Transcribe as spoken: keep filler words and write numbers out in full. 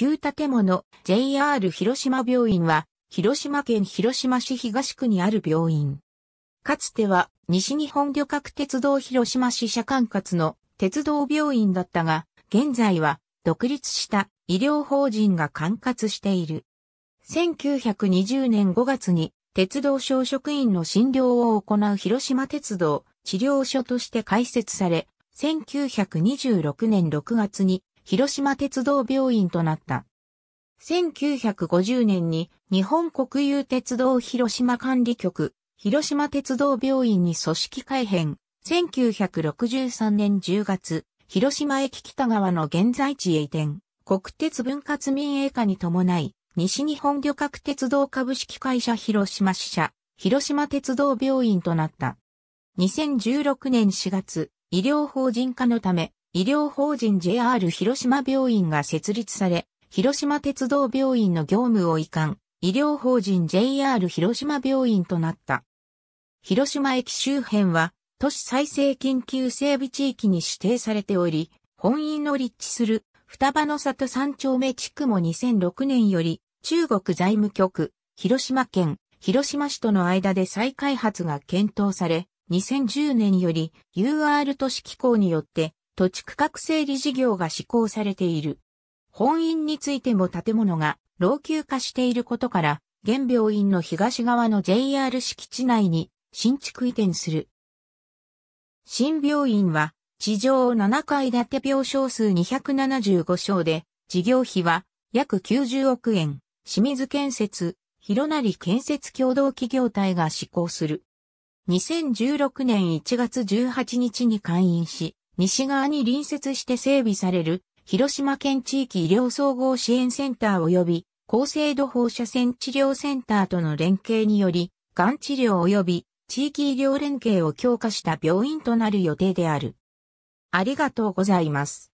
旧建物 ジェイアール 広島病院は、広島県広島市東区にある病院。かつては西日本旅客鉄道広島支社管轄の鉄道病院だったが、現在は独立した医療法人が管轄している。せんきゅうひゃくにじゅうねんごがつに鉄道省職員の診療を行う広島鉄道治療所として開設され、せんきゅうひゃくにじゅうろくねんろくがつに広島鉄道病院となった。せんきゅうひゃくごじゅうねんに日本国有鉄道広島管理局、広島鉄道病院に組織改編。せんきゅうひゃくろくじゅうさんねんじゅうがつ、広島駅北側の現在地へ移転。国鉄分割民営化に伴い、西日本旅客鉄道株式会社広島支社、広島鉄道病院となった。にせんじゅうろくねんしがつ、医療法人化のため、医療法人 ジェイアール 広島病院が設立され、広島鉄道病院の業務を移管、医療法人 ジェイアール 広島病院となった。広島駅周辺は、都市再生緊急整備地域に指定されており、本院の立地する、双葉の里三丁目地区もにせんろくねんより中国財務局、広島県、広島市との間で再開発が検討され、にせんじゅうねんより ユーアール 都市機構によって土地区画整理事業が施行されている。本院についても建物が老朽化していることから、現病院の東側の ジェイアール 敷地内に新築移転する。新病院は、地上ななかい建て病床数にひゃくななじゅうご床で、事業費は約きゅうじゅうおくえん、清水建設、広成建設共同企業体が施行する。にせんじゅうろくねんいちがつじゅうはちにちに開院し、西側に隣接して整備される、広島県地域医療総合支援センター及び、高精度放射線治療センターとの連携により、がん治療及び地域医療連携を強化した病院となる予定である。ありがとうございます。